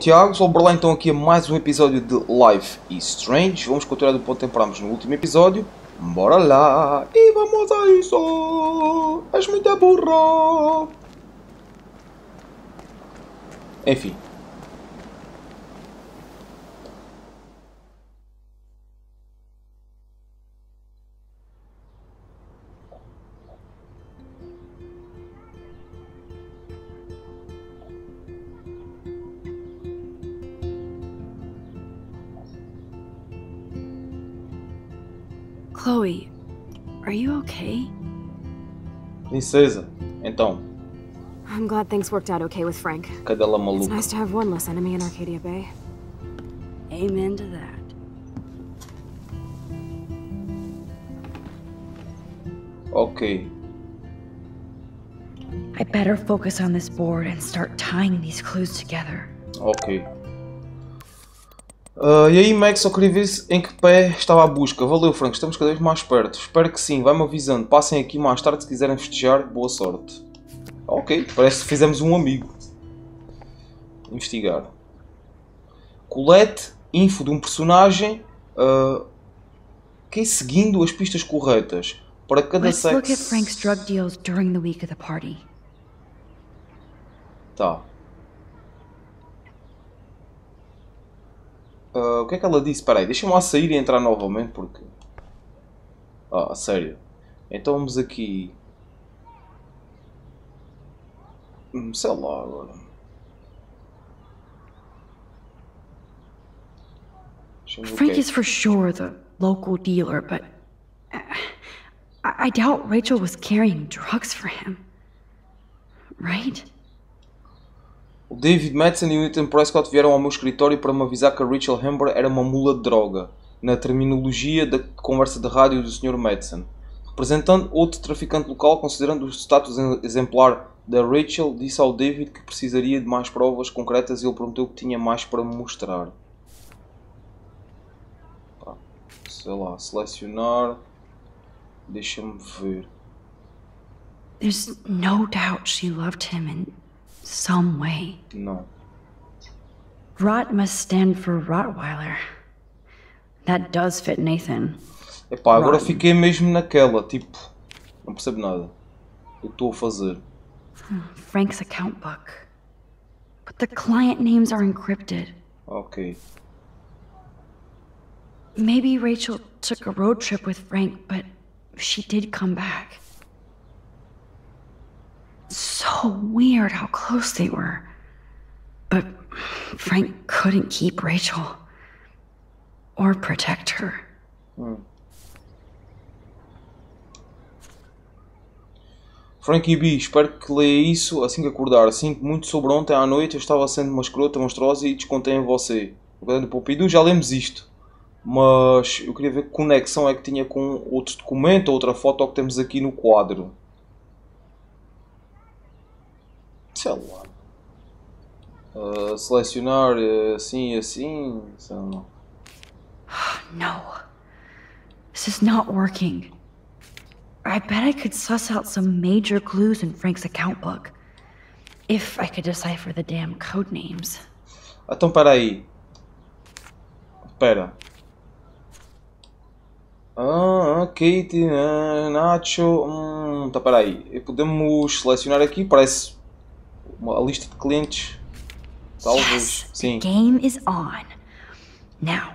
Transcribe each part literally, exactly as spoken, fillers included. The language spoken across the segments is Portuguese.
Tiago, vamos para lá então aqui a mais um episódio de Life is Strange. Vamos continuar do ponto que parámos no último episódio. Bora lá! E vamos a isso! És muita burra! Enfim. Chloe, are you okay? Princesa, então. I'm glad things worked out okay with Frank. Cadela maluca. It's nice to have one less enemy in Arcadia Bay. Amen to that. Okay. I better focus on this board and start tying these clues together. Okay. Uh, e aí, Max, só queria ver em que pé estava a busca. Valeu, Frank, estamos cada vez mais perto. Espero que sim, vai-me avisando. Passem aqui mais tarde se quiserem festejar. Boa sorte. Ok, parece que fizemos um amigo. Investigar. Colete, info de um personagem. Uh, que é seguindo as pistas corretas. Para cada sexo... Vamos olhar os Frank's drug deals durante a semana da party. Tá. Uh, o que é que ela disse? Espera aí, deixa-me lá sair e entrar novamente, porque... Ah, sério. Então vamos aqui... Sei lá, agora... Frank is for sure the local dealer, but... I doubt Rachel was carrying drugs for him. Right? O David Madsen e o Nathan Prescott vieram ao meu escritório para me avisar que a Rachel Amber era uma mula de droga, na terminologia da conversa de rádio do senhor Madsen. Representando outro traficante local, considerando o status exemplar da Rachel, disse ao David que precisaria de mais provas concretas e ele prometeu que tinha mais para me mostrar. Sei lá, selecionar... Deixa-me ver... There's no doubt she loved him and... Some way. No. Rot must stand for Rottweiler. That does fit Nathan. Epá, agora Rotten. Fiquei mesmo naquela, tipo, não percebo nada. Eu estou a fazer. Frank's account book. But the client names are encrypted. Okay. Maybe Rachel took a road trip with Frank, but she did come back. So weird how close they were. But Frank couldn't keep Rachel. Or protect her. Hmm. Frank e Bi, espero que leia isso assim que acordar. Sinto muito sobre ontem à noite. Eu estava sendo uma escrota monstruosa e descontei em você. O grande Pompidou, já lemos isto. Mas eu queria ver que conexão é que tinha com outro documento ou outra foto que temos aqui no quadro. Sei lá. Uh, selecionar uh, assim e assim. Sei lá. No. This is not working. I bet I could suss out some major clues in Frank's account book. If I could decipher the damn code names. Então peraí. Pera. Ah, Kate, ah, Nacho. Hum, tá, peraí. Podemos selecionar aqui, parece. Uma lista de clientes. Talvez. Sim. The game is on. Now,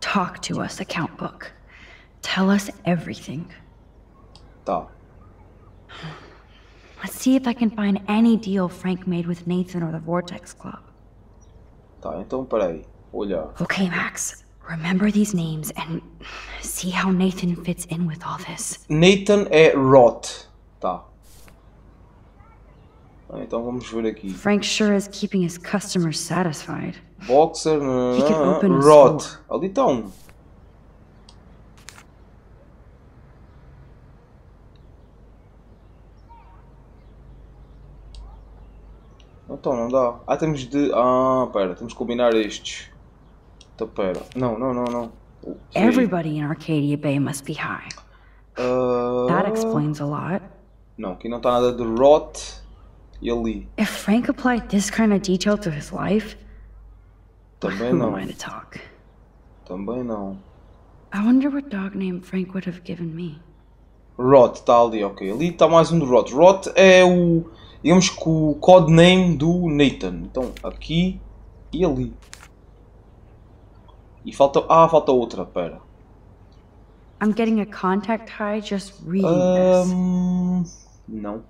talk to us, account book. Tell us everything. Tá. Let's see if I can find any deal Frank made with Nathan or the Vortex Club. Tá, então peraí. Olha. Okay, Max. Remember these names and see how Nathan fits in with all this. Nathan é Roth. Tá. Então vamos ver aqui. Frank sure is keeping his customers satisfied. Boxer, uh, uh, Rot. Ali está um. Então não dá. Ah, temos de... Ah, pera. Temos de combinar estes. Então pera. Não, não, não, não. Okay. Everybody in Arcadia Bay must be high. Uh... That explains a lot. Não, aqui não está nada de Rot. E ali. If Frank applied this kind of detail to his life, Também não. Who am I to talk? Também não. I wonder what dog name Frank would have given me. Rod, está ali, ok. Ali está mais um do Rod. Rod é o, digamos que o codename do Nathan. Então, aqui e ali. E falta, ah, falta outra, pera. I'm getting a contact high just reading um, this. Não.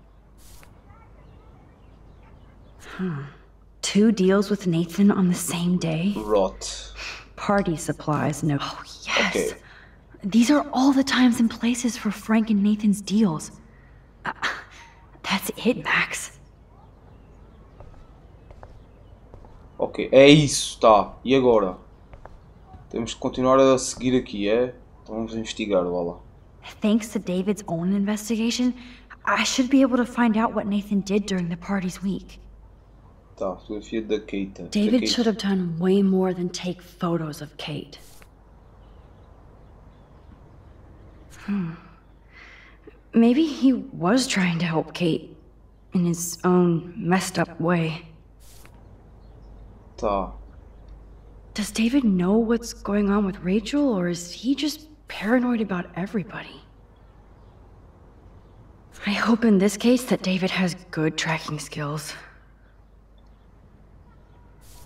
Hmm. Two deals with Nathan on the same day? Rot. Party supplies, no. Oh, yes. Okay. These are all the times and places for Frank and Nathan's deals. Uh, that's it, Max. Ok, é isso, tá. E agora? Temos que continuar a seguir aqui, é? Então vamos investigar, vá lá. Thanks to David's own investigation, I should be able to find out what Nathan did during the party's week. Tá, fotografia da Kate. David da Kate. Should have done way more than take photos of Kate. Hmm. Maybe he was trying to help Kate in his own messed up way. Tá. Does David know what's going on with Rachel, or is he just paranoid about everybody? I hope in this case that David has good tracking skills.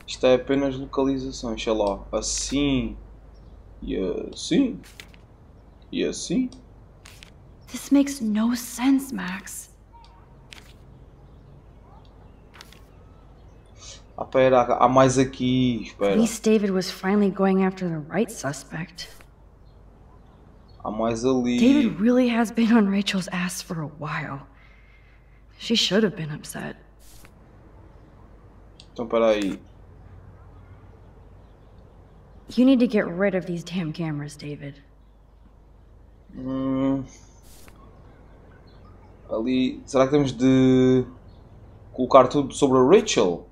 Isto é apenas localização, sei lá, assim e assim e assim. This makes no sense, Max. Ah, pera, há mais aqui, espera. At least David was finally going after the right suspect. Há mais ali. David really has been on Rachel's ass for a while. She should have been upset. Então, peraí. You need to get rid of these damn cameras, David. Hum. Ali, será que temos de colocar tudo sobre a Rachel?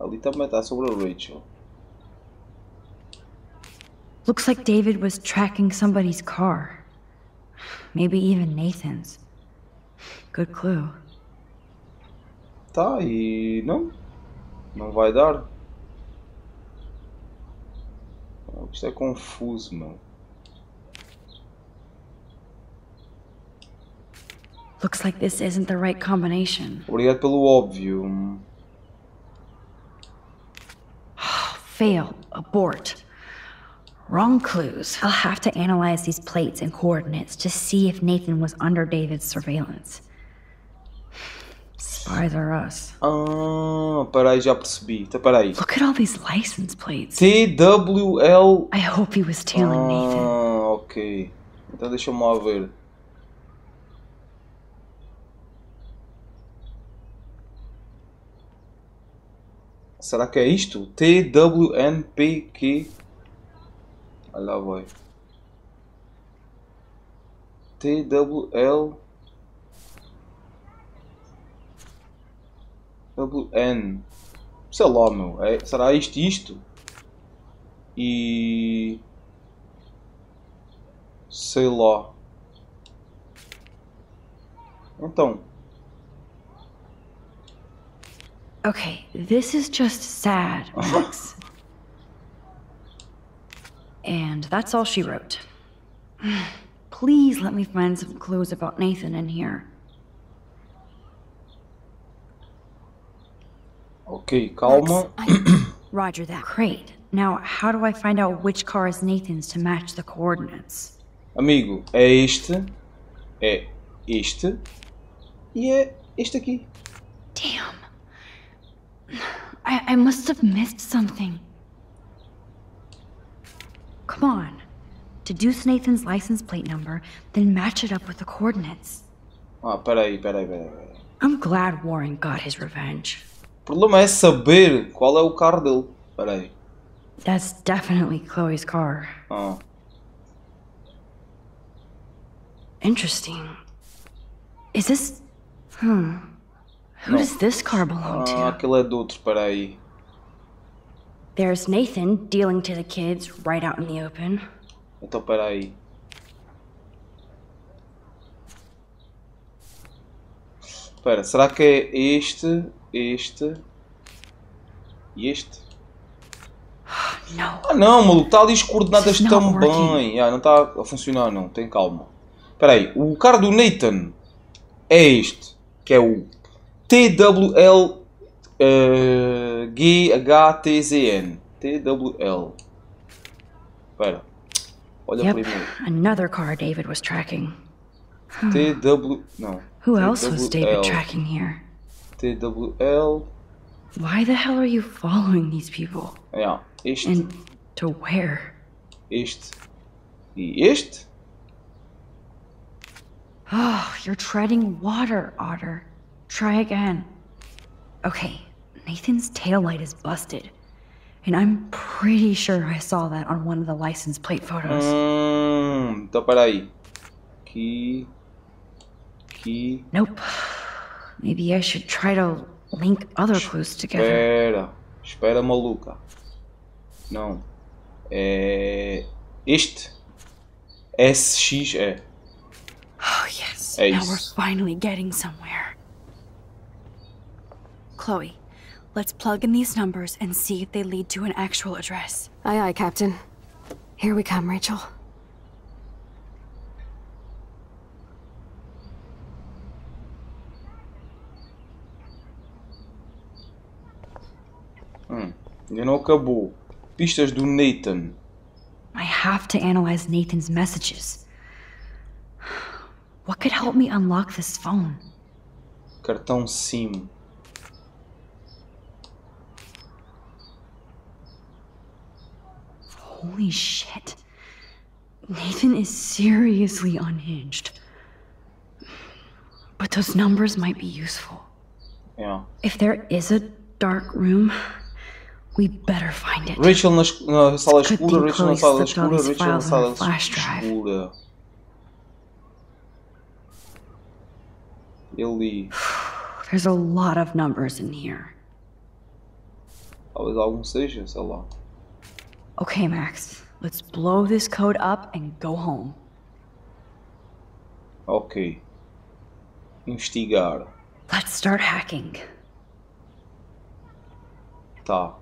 Ali também está sobre a Rachel. Looks like David was tracking somebody's car. Maybe even Nathan's. Good clue. Tá, e não? Não vai dar. Isto é confuso, mano. Looks like this isn't the right combination. Obrigado pelo óbvio. Fail. Abort. Wrong clues. I'll have to analyze these plates and coordinates to see if Nathan was under David's surveillance. Spies are us. Ah, peraí, já percebi. Tá, peraí. Look at all these license plates. T W L. I hope he was tailing ah, Nathan. Ah, ok. Então deixa-me lá ver. Será que é isto? T W N P Q. Olha lá, vai. T W L. W N. Sei lá, meu. É, será isto e isto? E. Sei lá. Então. Okay, this is just sad, Max. And that's all she wrote. Please let me find some clues about Nathan in here. Okay, calma. I... Roger that. Great. Now, how do I find out which car is Nathan's to match the coordinates? Amigo, é este, é este e é este aqui. Damn. I, I must have missed something. Come on. Deduce Nathan's license plate number, then match it up with the coordinates. Ah, peraí, peraí, peraí. I'm glad Warren got his revenge. O problema é saber qual é o carro dele. Peraí. That's definitely Chloe's car. Ah. Interesting. Is this... Hmm. Who does this car belong to? Ah, aquele é de outro, peraí. There's Nathan dealing to the kids right out in the open. Então, peraí. Espera, será que é este, este e este? não. Ah não, maluco, está ali as coordenadas tão bem. Ah, não está a funcionar não, tem calma. Espera aí, o carro do Nathan é este, que é o T W L G H T Z N. T W L. Espera. Olha para ele. Another car David was tracking. T W não. Who else was David tracking here? T W L. Why the hell are you following these people? Yeah, este. And to where? Este. E este? Oh, you're treading water, Otter. Try again. Okay, Nathan's taillight is busted. And I'm pretty sure I saw that on one of the license plate photos. Hum, tá para aí. Que... Que... Nope. Maybe I should try to... link other clues together. Espera, espera maluca. Não. É este. S X E. Oh yes. É now isso. We're finally getting somewhere. Chloe, let's plug in these numbers and see if they lead to an actual address. Aye aye, Captain. Here we come, Rachel. Hum, ainda não acabou. Pistas do Nathan. I have to analyze Nathan's messages. What could help me unlock this phone? Cartão SIM. Holy shit. Nathan is seriously unhinged. But those numbers might be useful. Yeah. If there is a dark room, we better find it. Rachel na, na sala escura, Rachel na sala escura, Rachel na sala escura. Ele... There's a lot of numbers in here. Talvez algum seja, sei lá. Okay, Max. Let's blow this code up and go home. Ok. Investigar. Let's start hacking. Tá.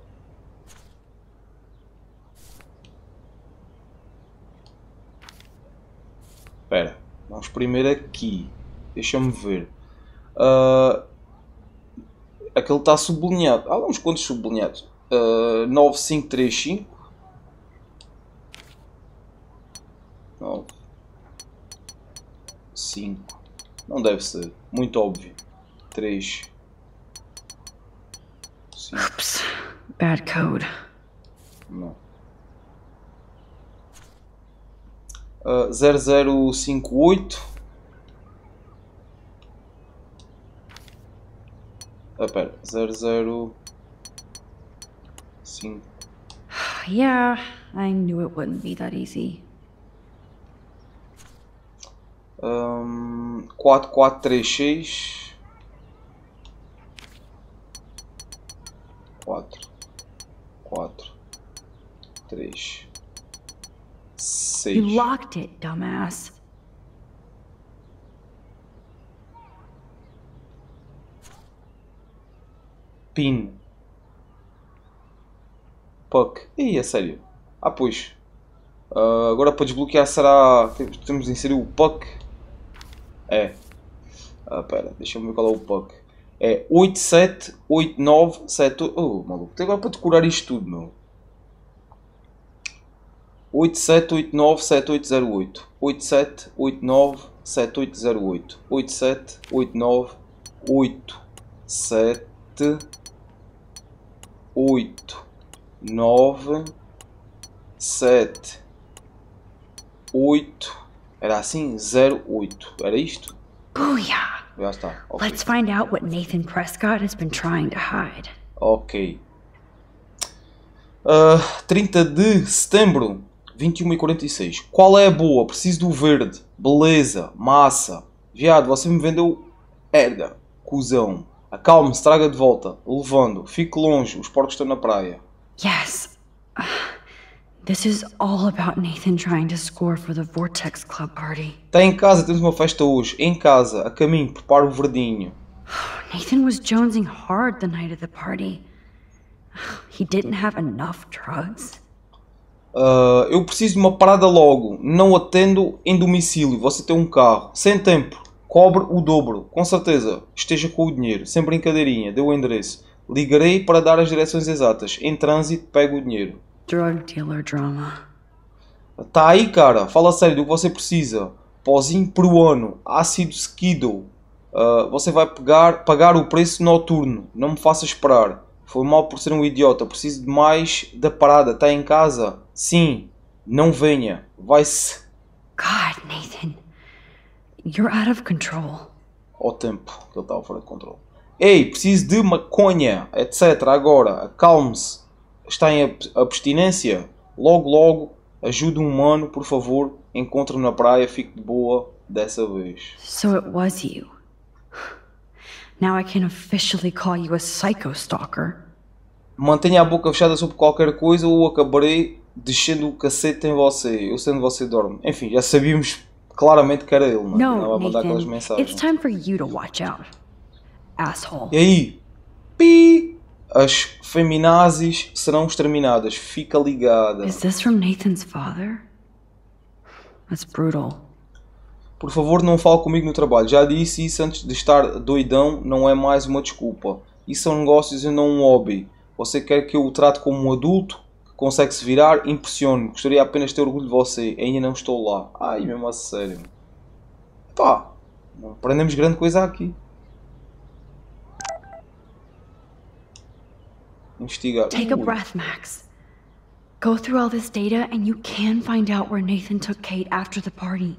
Espera, vamos primeiro aqui. Deixa-me ver. Uh, aquele está sublinhado. Há uns quantos sublinhados? Uh, nove cinco três cinco. nove cinco. Não deve ser. Muito óbvio. três cinco. Oops. Bad code. Não. Uh, zero zero cinco oito. Ah, pera. zero zero cinco. Yeah, I knew it wouldn't be that easy. Um, quatro quatro três seis. quatro quatro três. Six. You locked it, dumbass. Pin. Puck. Ih, é sério. Ah, pois. Uh, agora para desbloquear será... Temos de inserir o Puck. É. Ah, pera. Deixa-me ver qual é o Puck. É oito sete oito nove sete oito. Oh, maluco. Tem agora para decorar isto tudo, meu. oito sete oito nove sete oito zero oito. oito sete oito nove sete oito zero oito. oito sete oito nove sete oito nove sete oito. Era assim? zero oito. Era isto? Booyah! Já está. Okay. Let's find out what Nathan Prescott has been trying to hide. Ok. Uh, trinta de setembro. vinte e uma e quarenta e seis. Qual é a boa? Preciso do verde. Beleza. Massa. Viado, você me vendeu... Erga. Cusão. Acalme-se. Traga de volta. Levando. Fique longe. Os porcos estão na praia. Yes. Uh, this is all about Nathan trying to score for the Vortex Club party. Está em casa. Temos uma festa hoje. Em casa. A caminho. Prepara o verdinho. Nathan was jonesing hard the night of the party. He didn't have enough drugs. Uh, eu preciso de uma parada logo, não atendo em domicílio, você tem um carro, sem tempo, cobre o dobro, com certeza, esteja com o dinheiro, sem brincadeirinha, deu o endereço, ligarei para dar as direções exatas, em trânsito, pego o dinheiro. Drug dealer drama. Tá aí, cara, fala sério do que você precisa, pozinho peruano, ácido skido, uh, você vai pegar, pagar o preço noturno, não me faça esperar. Foi mal por ser um idiota. Preciso de mais da parada. Está em casa? Sim. Não venha. Vai-se. God, Nathan. You're out of control. Ao tempo que ele estava fora de controle. Ei, preciso de maconha, etcétera. Agora, acalme-se. Está em abstinência? Logo, logo. Ajude um humano, por favor. Encontre-me na praia. Fique de boa dessa vez. So it was you. Now I can officially call you a psycho stalker. Mantenha a boca fechada sobre qualquer coisa ou acabarei deixando o cacete em você. Eu sendo você dorme. Enfim, já sabíamos claramente que era ele, mano. Não, não vai mandar aquelas mensagens. It's time for you to watch out, asshole. E aí? Pi! As feminazis serão exterminadas. Fica ligada. Is this from Nathan's father? That's brutal. Por favor, não fale comigo no trabalho. Já disse isso antes de estar doidão, não é mais uma desculpa. Isso são negócios e não um hobby. Você quer que eu o trate como um adulto? Que consegue se virar? Impressione-me. Gostaria apenas de ter orgulho de você. Ainda não estou lá. Ai, mesmo a sério. Pá, não aprendemos grande coisa aqui. Investigar. Take a breath, Max. Go through all this data and you can find out where Nathan took Kate after the party.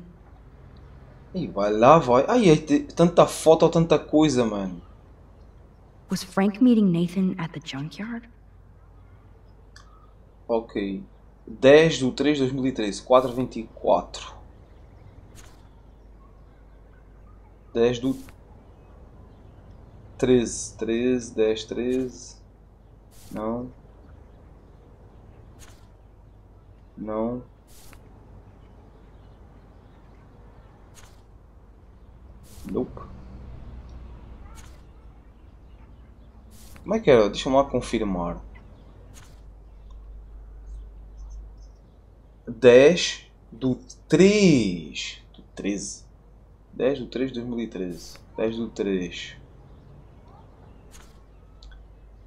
Ih, vai lá, vai. Ai, é tanta foto, tanta coisa, mano. Was Frank meeting Nathan at the junkyard? Ok. dez de três de dois mil e treze, quatro e vinte e quatro. dez do treze. treze, dez, treze. Não. Não. Nope. Como é que era? Deixa-me lá confirmar. dez do três do treze. dez do três de dois mil e treze. dez do três.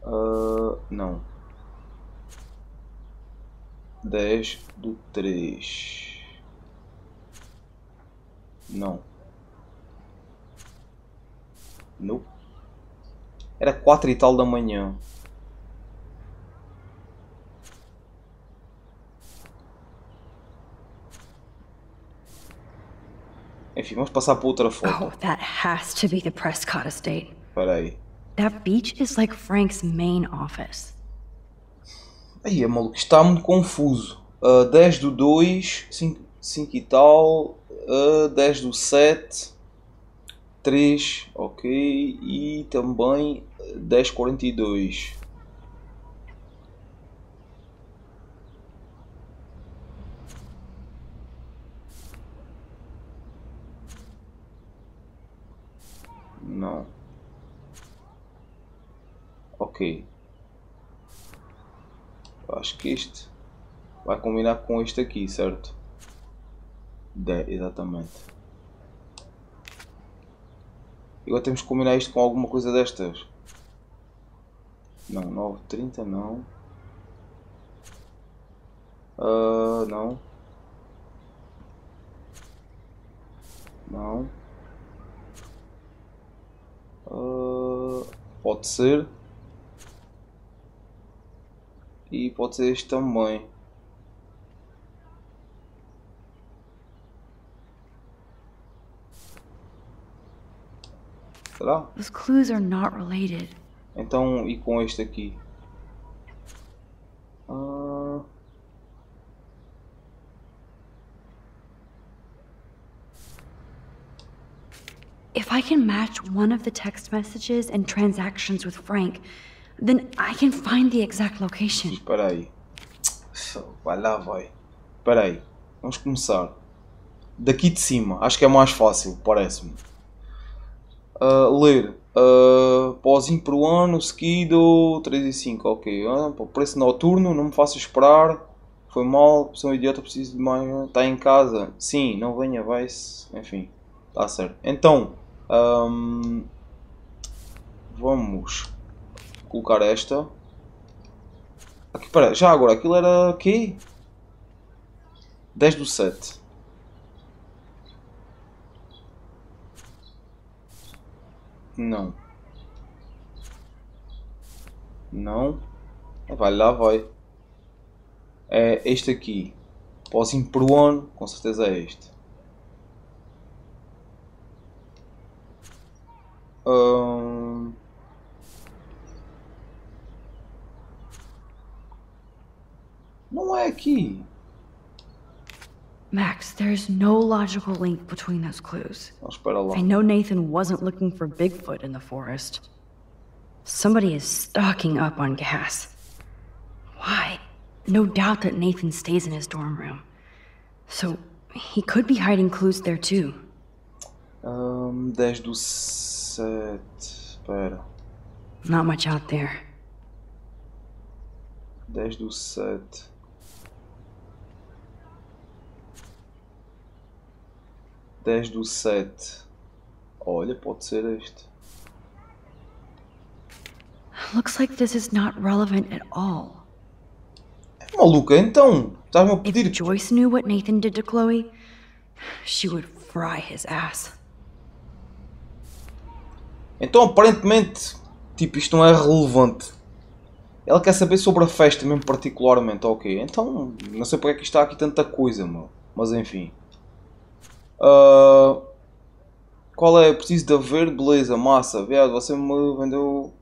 Uh, não. dez do três. Não. Não. Era quatro e tal da manhã. Enfim, vamos passar para outra foto. Oh, that has to be the Prescott Estate. Espera aí. That beach is like Frank's main office. Aí, é maluco, está muito confuso. Uh, dez do dois, cinco e tal, uh, dez do sete... três, ok, e também dez e quarenta e dois. Não. Ok. Acho que este vai combinar com este aqui, certo? dez, exatamente. Agora temos que combinar isto com alguma coisa destas. Não, nove e trinta não. Uh, não. Não. Uh, pode ser. E pode ser este também. Será? Os clues are not related. Então, e com este aqui? Uh... If I can match one of the text messages and transactions with Frank, then I can find the exact location. Espera aí. Vai lá, vai. Espera aí. Vamos começar. Daqui de cima. Acho que é mais fácil, parece-me. Uh, ler uh, pozinho peruano, seguido três e cinco, ok. Uh, preço noturno, não me faço esperar. Foi mal, sou um idiota, preciso de mais. Está em casa. Sim, não venha, vai-se. Enfim, está certo. Então, hum, vamos colocar esta. Aqui, pera, já agora, aquilo era aqui? dez do sete. Não. Não. Vai lá, vai. É este aqui. Posso ir pro ano. Com certeza é este. Hum... Não é aqui. Max, there is no logical link between those clues. I know Nathan wasn't looking for Bigfoot in the forest. Somebody is stocking up on gas. Why? No doubt that Nathan stays in his dorm room. So, he could be hiding clues there too. Um, dez do sete. Espera. Not much out there. dez do sete. dez do sete. Olha, pode ser este. Looks like this is not relevant at all. Maluca, então, estás-me a pedir. If Joyce knew what Nathan did to Chloe, she would fry his ass. Então, aparentemente, tipo, isto não é relevante. Ela quer saber sobre a festa mesmo particularmente, ok. Então, não sei porque é que está aqui tanta coisa, meu. Mas enfim. Uh, qual é? Preciso de haver? Beleza, massa, viado, você me vendeu...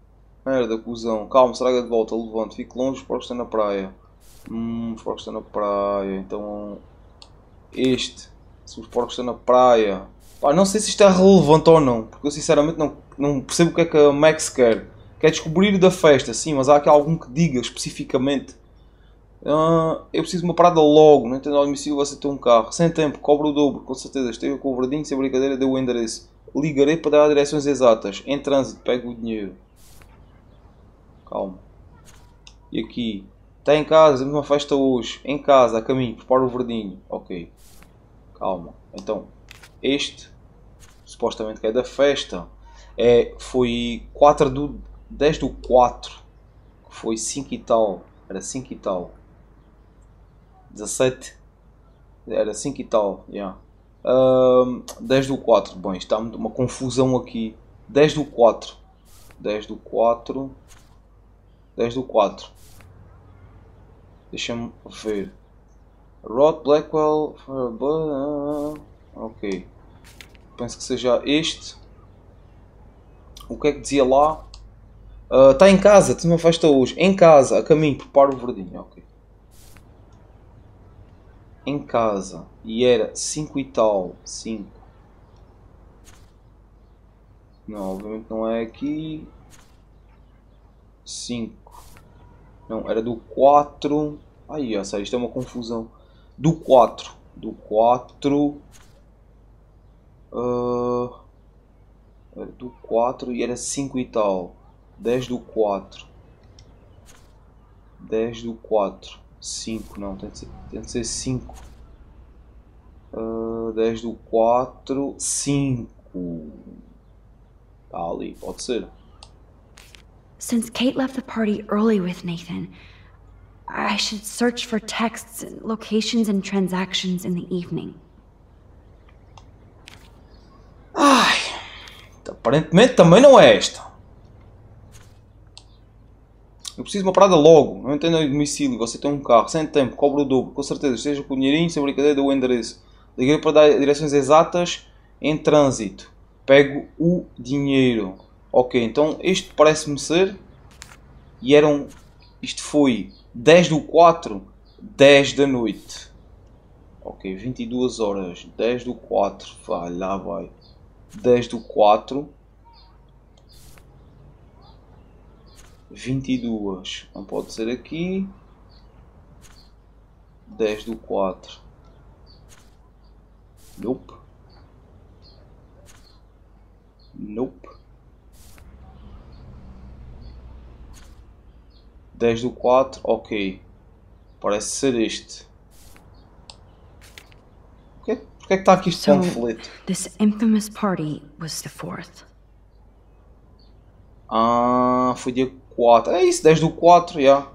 Merda, cuzão. Calma, estraga de volta, levante. Fique longe, os porcos estão na praia. Hum, os porcos estão na praia. Então, este. Se os porcos estão na praia. Pá, não sei se isto é relevante ou não. Porque eu sinceramente não, não percebo o que é que a Max quer. Quer descobrir da festa, sim, mas há aqui algum que diga especificamente. Uh, eu preciso de uma parada logo. Não entendo ao domicílio, você tem um carro. Sem tempo, cobra o dobro, com certeza. Esteve com o verdinho, sem brincadeira, deu o endereço. Ligarei para dar direções exatas. Em trânsito, pego o dinheiro. Calma. E aqui. Está em casa, temos uma festa hoje. Em casa, a caminho, prepara o verdinho. Ok. Calma. Então, este, supostamente que é da festa, é, foi quatro do dez do quatro. Foi cinco e tal. Era cinco e tal. dezassete. Era cinco e tal. Yeah. Um, dez do quatro. Bem, está uma confusão aqui. dez do quatro. dez do quatro. dez do quatro. Deixa-me ver. Rod Blackwell. Ok. Penso que seja este. O que é que dizia lá? Está uh, em casa. Tem uma festa hoje. Em casa. A caminho. Preparo o verdinho. Ok. Em casa. E era cinco e tal. cinco. Não, obviamente não é aqui. cinco. Não, era do quatro. Ai, ó, sério, isto é uma confusão. Do quatro. Do quatro. Uh, era do quatro e era cinco e tal. dez do quatro. dez do quatro. cinco, não, tem de ser, tem de ser cinco. Uh, dez do quatro. cinco. Está ali, pode ser. Since Kate left the party early with Nathan, I should search for texts, locations, and transactions in the evening. Ai, aparentemente também não é esta. Eu preciso de uma parada logo. Não entendo o domicílio, você tem um carro, sem tempo, cobra o dobro, com certeza, esteja com o dinheirinho, sem brincadeira, dou o endereço. Liguei para dar direções exatas, em trânsito. Pego o dinheiro. Ok, então este parece-me ser, e eram, isto foi dez do quatro, dez da noite. Ok, vinte e duas horas, dez do quatro, vai lá vai, dez do quatro, vinte e duas, não pode ser aqui, dez do quatro, nope, nope. dez do quatro, ok. Parece ser este. Porquê, porquê que está aqui este conflito? This infamous party was the fourth. Ah, foi dia quatro. É isso, dez do quatro, já. Yeah.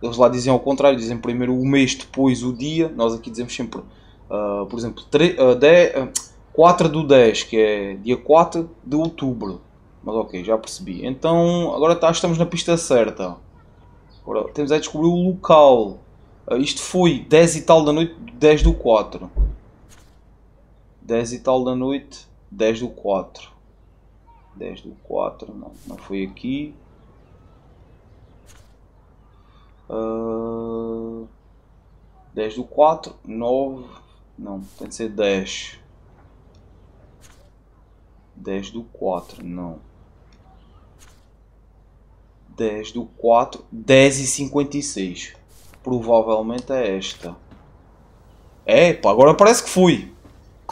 Eles lá dizem ao contrário, dizem primeiro o mês, depois o dia. Nós aqui dizemos sempre, uh, por exemplo, quatro do dez, que é dia quatro de outubro. Mas ok, já percebi. Então, agora tá, estamos na pista certa. Agora temos a descobrir o local. Uh, isto foi dez e tal da noite, dez do quatro. dez e tal da noite, dez do quatro. dez do quatro, não, não foi aqui. Uh, dez do quatro, nove, não, tem de ser dez. dez do quatro, não. dez do quatro, dez e cinquenta e seis. Provavelmente é esta. Epa, agora parece que fui.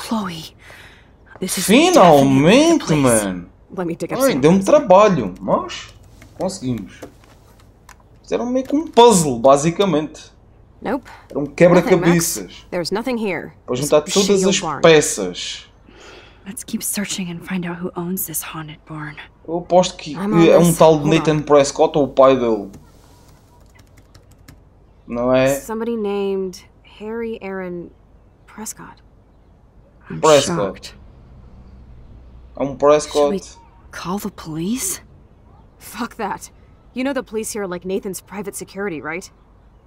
Chloe, finalmente, mano. Ai, deu-me trabalho, mas conseguimos. Fizeram meio que um puzzle, basicamente. Nope. Era um quebra-cabeças. Para juntar todas as peças. Eu aposto que é um tal de Nathan Prescott ou o pai dele. Não é? Somebody named Harry Aaron Prescott. Prescott. É um Prescott. Call the police? Fuck that. You know the police here are like Nathan's private security, right?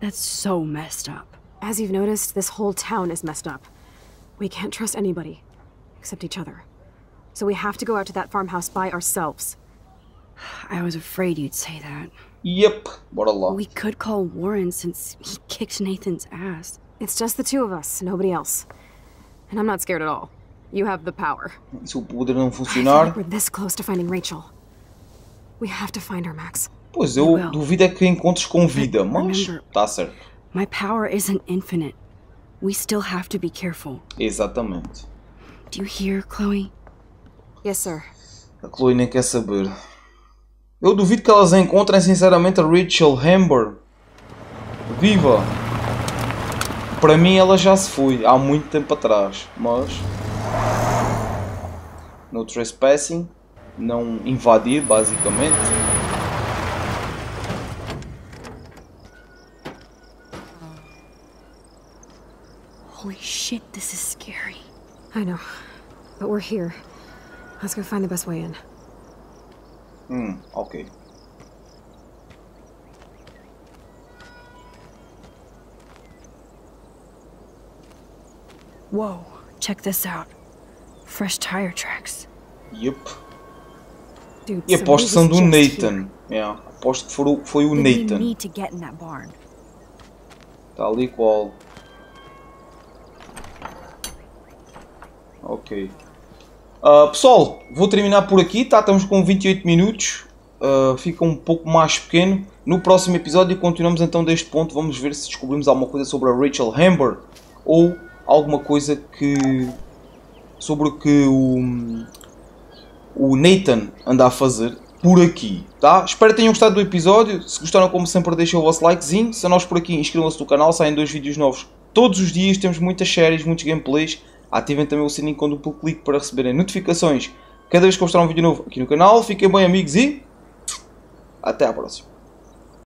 That's so messed up. As you've noticed, this whole town is messed up. We can't trust anybody except each other. So we have to go out to that farmhouse by ourselves. I was afraid you'd say that. Yep, what a lot. We could call Warren since he kicked Nathan's ass. It's just the two of us, nobody else. And I'm not scared at all. You have the power. Isso poder não funcionar. We're this close to finding Rachel. We have to find her, Max. Pois eu duvido é que encontres com vida, mas tá certo. My power isn't infinite. We still have to be careful. Exatamente. Do you hear, Chloe? Yes, sir. A Chloe nem quer saber. Eu duvido que elas encontrem sinceramente a Rachel Amber viva. Para mim ela já se foi há muito tempo atrás, mas no trespassing, não invadir basicamente. Holy shit, this is scary. I know, but we're here. Let's go find the best way in. Hum, ok. Whoa, check this out. Fresh tire tracks. Yep. Dude, e aposto que são do Nathan. Yeah. Aposto que foi o, foi o Nathan. Está ali qual. Ok. Uh, pessoal, vou terminar por aqui. Tá? Estamos com vinte e oito minutos. Uh, fica um pouco mais pequeno. No próximo episódio continuamos então deste ponto. Vamos ver se descobrimos alguma coisa sobre a Rachel Amber. Ou alguma coisa que... sobre o que o, o Nathan anda a fazer por aqui, tá? Espero que tenham gostado do episódio. Se gostaram, como sempre, deixem o vosso likezinho. Se nós por aqui, inscrevam-se no canal. Saem dois vídeos novos todos os dias. Temos muitas séries, muitos gameplays. Ativem também o sininho com duplo clique para receberem notificações cada vez que eu mostrar um vídeo novo aqui no canal. Fiquem bem, amigos, e até à próxima.